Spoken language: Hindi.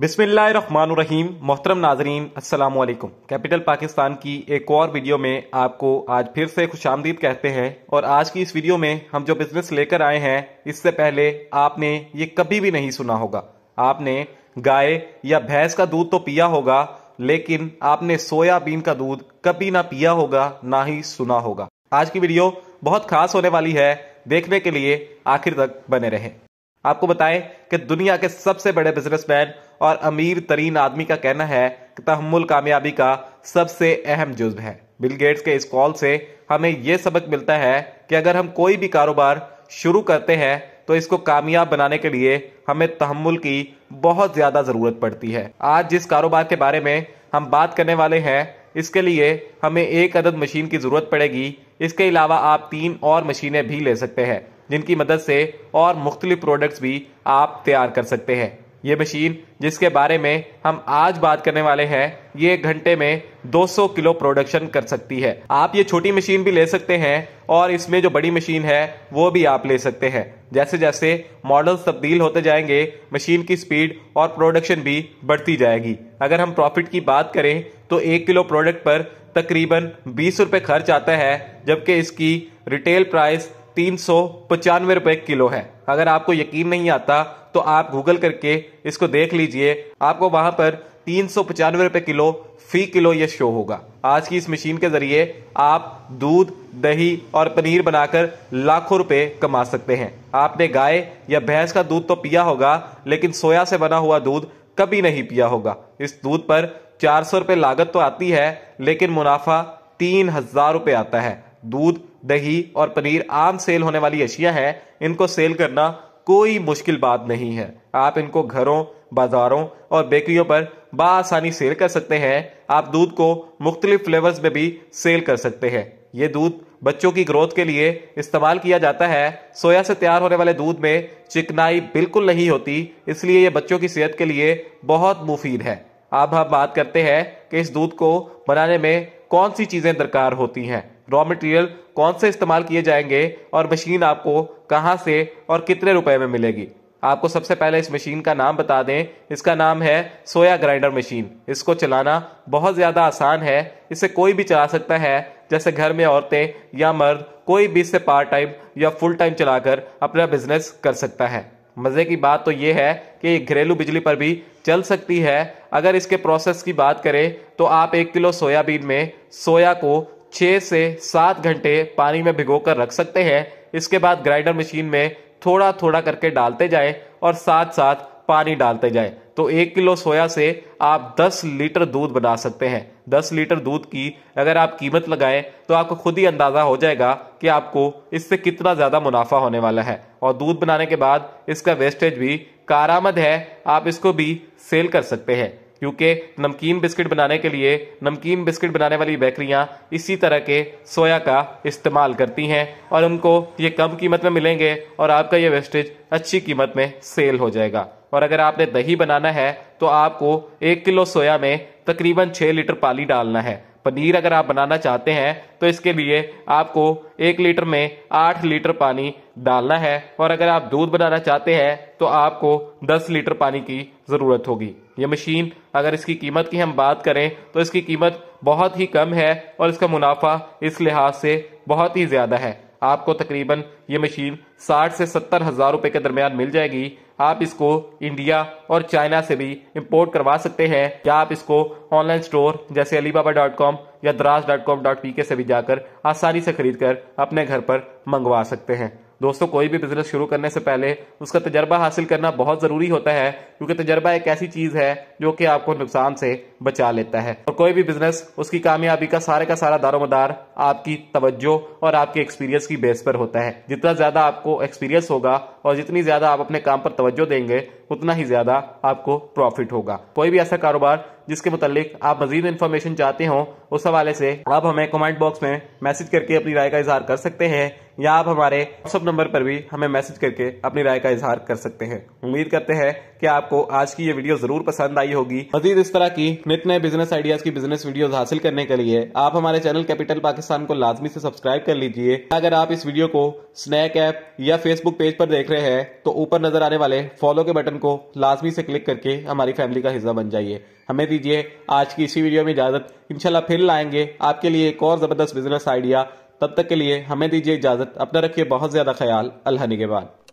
बिस्मिल्लाहिर्रहमानुर्रहीम। मोहतरम नाजरीन, अस्सलामुअलैकुम। कैपिटल पाकिस्तान की एक और वीडियो में आपको आज फिर से खुशामदीद कहते हैं। और आज की इस वीडियो में हम जो बिजनेस लेकर आए हैं, इससे पहले आपने ये कभी भी नहीं सुना होगा। आपने गाय या भैंस का दूध तो पिया होगा, लेकिन आपने सोयाबीन का दूध कभी ना पिया होगा, ना ही सुना होगा। आज की वीडियो बहुत खास होने वाली है, देखने के लिए आखिर तक बने रहें। आपको बताएं कि दुनिया के सबसे बड़े बिजनेसमैन और अमीर तरीन आदमी का कहना है कि तहम्मुल कामयाबी का सबसे अहम जुज्व है। बिल गेट्स के इस कॉल से हमें यह सबक मिलता है कि अगर हम कोई भी कारोबार शुरू करते हैं तो इसको कामयाब बनाने के लिए हमें तहम्मुल की बहुत ज़्यादा ज़रूरत पड़ती है। आज जिस कारोबार के बारे में हम बात करने वाले हैं, इसके लिए हमें एक अदद मशीन की ज़रूरत पड़ेगी। इसके अलावा आप 3 और मशीनें भी ले सकते हैं, जिनकी मदद से और मुख्तलिफ प्रोडक्ट्स भी आप तैयार कर सकते हैं। ये मशीन जिसके बारे में हम आज बात करने वाले हैं, ये घंटे में 200 किलो प्रोडक्शन कर सकती है। आप ये छोटी मशीन भी ले सकते हैं और इसमें जो बड़ी मशीन है वो भी आप ले सकते हैं। जैसे जैसे मॉडल्स तब्दील होते जाएंगे, मशीन की स्पीड और प्रोडक्शन भी बढ़ती जाएगी। अगर हम प्रॉफिट की बात करें तो 1 किलो प्रोडक्ट पर तकरीबन 20 रुपये खर्च आता है, जबकि इसकी रिटेल प्राइस 395 रुपये किलो है। अगर आपको यकीन नहीं आता तो आप गूगल करके इसको देख लीजिए, आपको वहाँ पर 395 रुपये किलो फी किलो ये शो होगा। आज की इस मशीन के ज़रिए आप दूध, दही और पनीर बनाकर लाखों रुपए कमा सकते हैं। आपने गाय या भैंस का दूध तो पिया होगा, लेकिन सोया से बना हुआ दूध कभी नहीं पिया होगा। इस दूध पर 400 रुपये लागत तो आती है, लेकिन मुनाफा 3000 रुपये आता है। दूध, दही और पनीर आम सेल होने वाली अशिया है, इनको सेल करना कोई मुश्किल बात नहीं है। आप इनको घरों, बाज़ारों और बेकरियों पर बाआसानी सेल कर सकते हैं। आप दूध को मुख्तलिफ फ्लेवर्स में भी सेल कर सकते हैं। ये दूध बच्चों की ग्रोथ के लिए इस्तेमाल किया जाता है। सोया से तैयार होने वाले दूध में चिकनाई बिल्कुल नहीं होती, इसलिए ये बच्चों की सेहत के लिए बहुत मुफीद है। अब हम बात करते हैं कि इस दूध को बनाने में कौन सी चीज़ें दरकार होती हैं, रॉ मटेरियल कौन से इस्तेमाल किए जाएंगे और मशीन आपको कहाँ से और कितने रुपए में मिलेगी। आपको सबसे पहले इस मशीन का नाम बता दें। इसका नाम है सोया ग्राइंडर मशीन। इसको चलाना बहुत ज़्यादा आसान है, इसे कोई भी चला सकता है। जैसे घर में औरतें या मर्द कोई भी इससे पार्ट टाइम या फुल टाइम चलाकर अपना बिजनेस कर सकता है। मज़े की बात तो ये है कि ये घरेलू बिजली पर भी चल सकती है। अगर इसके प्रोसेस की बात करें तो आप 1 किलो सोयाबीन में सोया को 6 से 7 घंटे पानी में भिगो कर रख सकते हैं। इसके बाद ग्राइंडर मशीन में थोड़ा थोड़ा करके डालते जाएं और साथ साथ पानी डालते जाएं, तो 1 किलो सोया से आप 10 लीटर दूध बना सकते हैं। 10 लीटर दूध की अगर आप कीमत लगाएं तो आपको खुद ही अंदाज़ा हो जाएगा कि आपको इससे कितना ज़्यादा मुनाफा होने वाला है। और दूध बनाने के बाद इसका वेस्टेज भी कारामद है, आप इसको भी सेल कर सकते हैं, क्योंकि नमकीन बिस्किट बनाने के लिए नमकीन बिस्किट बनाने वाली बेकरियां इसी तरह के सोया का इस्तेमाल करती हैं और उनको ये कम कीमत में मिलेंगे और आपका ये वेस्टेज अच्छी कीमत में सेल हो जाएगा। और अगर आपने दही बनाना है तो आपको 1 किलो सोया में तकरीबन 6 लीटर पानी डालना है। पनीर अगर आप बनाना चाहते हैं तो इसके लिए आपको 1 लीटर में 8 लीटर पानी डालना है। और अगर आप दूध बनाना चाहते हैं तो आपको 10 लीटर पानी की ज़रूरत होगी। ये मशीन अगर इसकी कीमत की हम बात करें तो इसकी कीमत बहुत ही कम है और इसका मुनाफा इस लिहाज से बहुत ही ज़्यादा है। आपको तकरीबन ये मशीन 60 से 70 हज़ार रुपये के दरमियान मिल जाएगी। आप इसको इंडिया और चाइना से भी इंपोर्ट करवा सकते हैं, या आप इसको ऑनलाइन स्टोर जैसे alibaba.com या daraz.com.pk से भी जाकर आसानी से खरीद कर अपने घर पर मंगवा सकते हैं। दोस्तों, कोई भी बिजनेस शुरू करने से पहले उसका तजर्बा हासिल करना बहुत ज़रूरी होता है, क्योंकि तजर्बा एक ऐसी चीज़ है जो कि आपको नुकसान से बचा लेता है। और कोई भी बिजनेस उसकी कामयाबी का सारा दारोमदार आपकी तवज्जो और आपके एक्सपीरियंस की बेस पर होता है। जितना ज़्यादा आपको एक्सपीरियंस होगा और जितनी ज़्यादा आप अपने काम पर तवज्जो देंगे, उतना ही ज़्यादा आपको प्रॉफिट होगा। कोई भी ऐसा कारोबार जिसके मुतालिक आप मज़ीद इन्फॉर्मेशन चाहते हों, उस हवाले से आप हमें कमेंट बॉक्स में मैसेज करके अपनी राय का इजहार कर सकते हैं, या आप हमारे व्हाट्सएप नंबर पर भी हमें मैसेज करके अपनी राय का इजहार कर सकते हैं। उम्मीद करते हैं कि आपको आज की ये वीडियो जरूर पसंद आई होगी। मजीद इस तरह की नित नए बिजनेस आइडियाज की बिजनेस वीडियोस हासिल करने के लिए आप हमारे चैनल कैपिटल पाकिस्तान को लाजमी से सब्सक्राइब कर लीजिए। अगर आप इस वीडियो को स्नैक ऐप या फेसबुक पेज पर देख रहे हैं तो ऊपर नजर आने वाले फॉलो के बटन को लाजमी से क्लिक करके हमारी फैमिली का हिस्सा बन जाइए। हमें दीजिए आज की इसी वीडियो में इजाजत। इंशाल्लाह फिर लाएंगे आपके लिए एक और जबरदस्त बिजनेस आइडिया। तब तक के लिए हमें दीजिए इजाजत। अपना रखिए बहुत ज्यादा ख्याल। अल्लाह निगहबान।